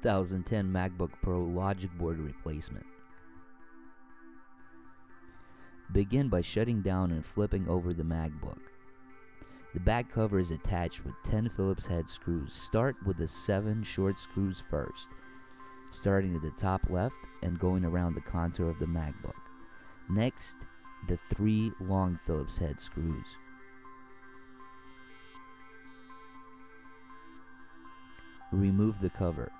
2010 MacBook Pro logic board replacement. Begin by shutting down and flipping over the MacBook. The back cover is attached with 10 Phillips head screws. Start with the 7 short screws first, starting at the top left and going around the contour of the MacBook. Next, the 3 long Phillips head screws. Remove the cover.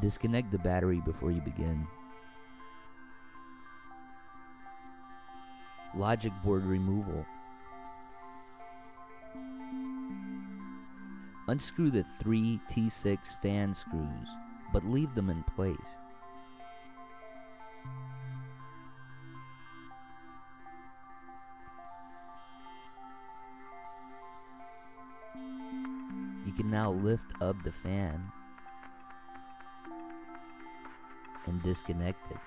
Disconnect the battery before you begin. Logic board removal. Unscrew the 3 T6 fan screws, but leave them in place. You can now lift up the fan and disconnect it.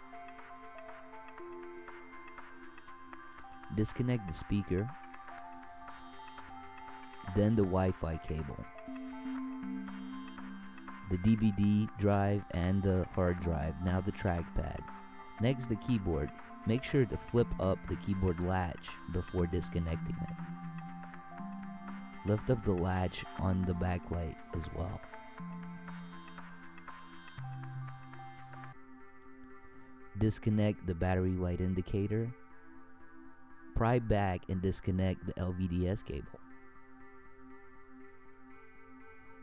Disconnect the speaker, then the Wi-Fi cable, the DVD drive and the hard drive, now the trackpad. Next, the keyboard. Make sure to flip up the keyboard latch before disconnecting it. Lift up the latch on the backlight as well. Disconnect the battery light indicator. Pry back and disconnect the LVDS cable.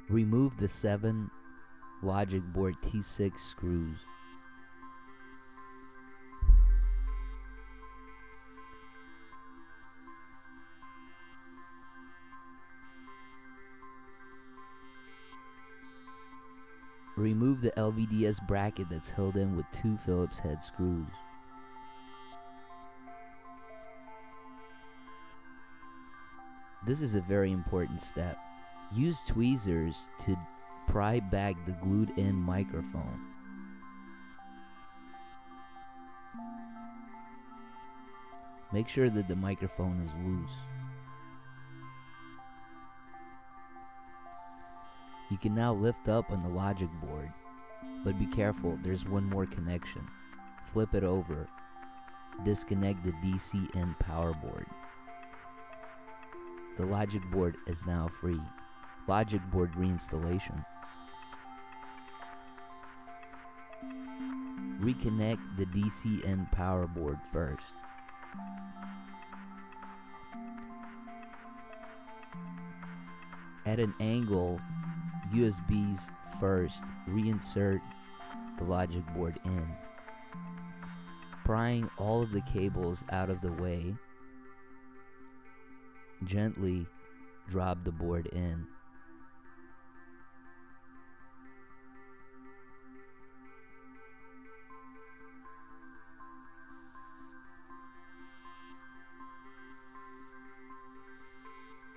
Remove the 7 logic board T6 screws. Remove the LVDS bracket that's held in with 2 Phillips head screws. This is a very important step. Use tweezers to pry back the glued-in microphone. Make sure that the microphone is loose. You can now lift up on the logic board, but be careful, there's one more connection. Flip it over. Disconnect the DCN power board. The logic board is now free. Logic board reinstallation. Reconnect the DCN power board first. At an angle, USBs first. Reinsert the logic board in. Prying all of the cables out of the way. Gently drop the board in.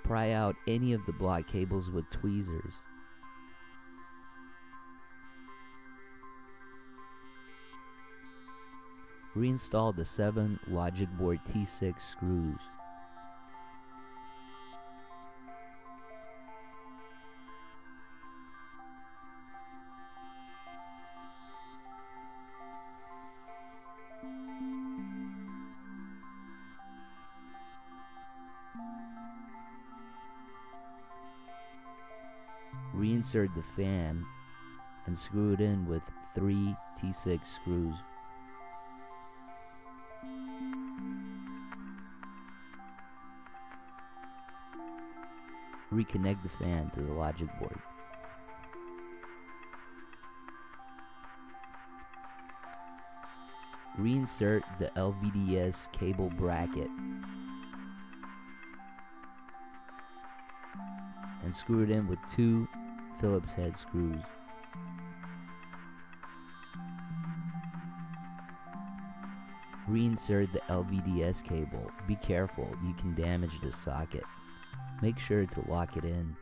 Pry out any of the block cables with tweezers. Reinstall the 7 logic board T6 screws. Reinsert the fan and screw it in with 3 T6 screws. Reconnect the fan to the logic board. Reinsert the LVDS cable bracket and screw it in with 2 Phillips head screws. Reinsert the LVDS cable. Be careful, you can damage the socket. Make sure to lock it in.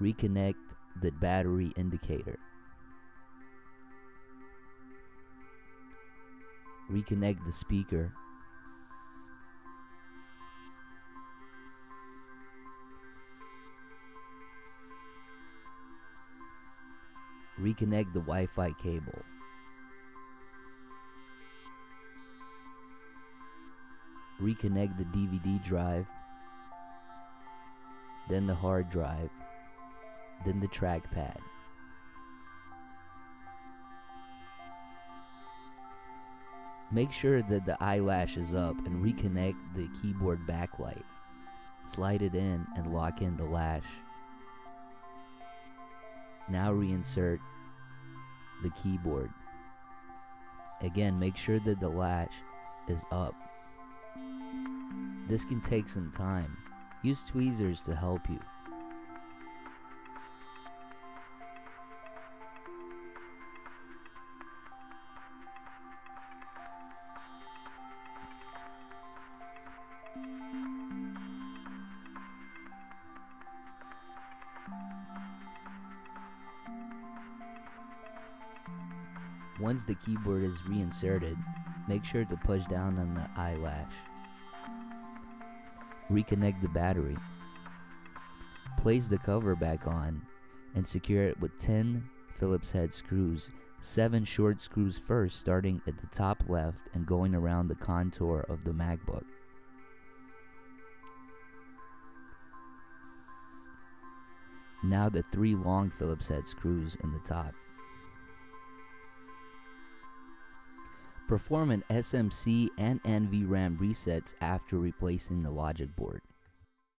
Reconnect the battery indicator. Reconnect the speaker. reconnect the Wi-Fi cable. Reconnect the DVD drive, then the hard drive, then the trackpad. Make sure that the eyelash is up and reconnect the keyboard backlight. Slide it in and lock in the lash. Now reinsert the keyboard. Again, make sure that the lash is up. This can take some time. Use tweezers to help you. Once the keyboard is reinserted, make sure to push down on the eyelash. Reconnect the battery. Place the cover back on and secure it with 10 Phillips head screws, 7 short screws first, starting at the top left and going around the contour of the MacBook. Now the 3 long Phillips head screws in the top. Perform an SMC and NVRAM resets after replacing the logic board.